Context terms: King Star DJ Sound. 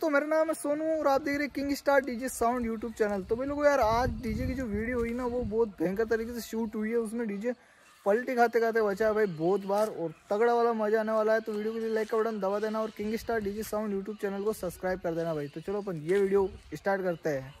दोस्तों मेरा नाम है सोनू और आप देख रहे हैं king star DJ sound YouTube channel. तो भाई लोगों यार आज डीजे की जो वीडियो हुई ना वो बहुत भयंकर तरीके से शूट हुई है, उसमें डीजे पलटी खाते खाते बचा है भाई बहुत बार और तगड़ा वाला मजा आने वाला है। तो वीडियो के लिए लाइक का बटन दबा देना और king star DJ sound YouTube channel को सब्सक्राइब कर देना भाई। तो चलो अपन ये वीडियो स्टार्ट करते हैं।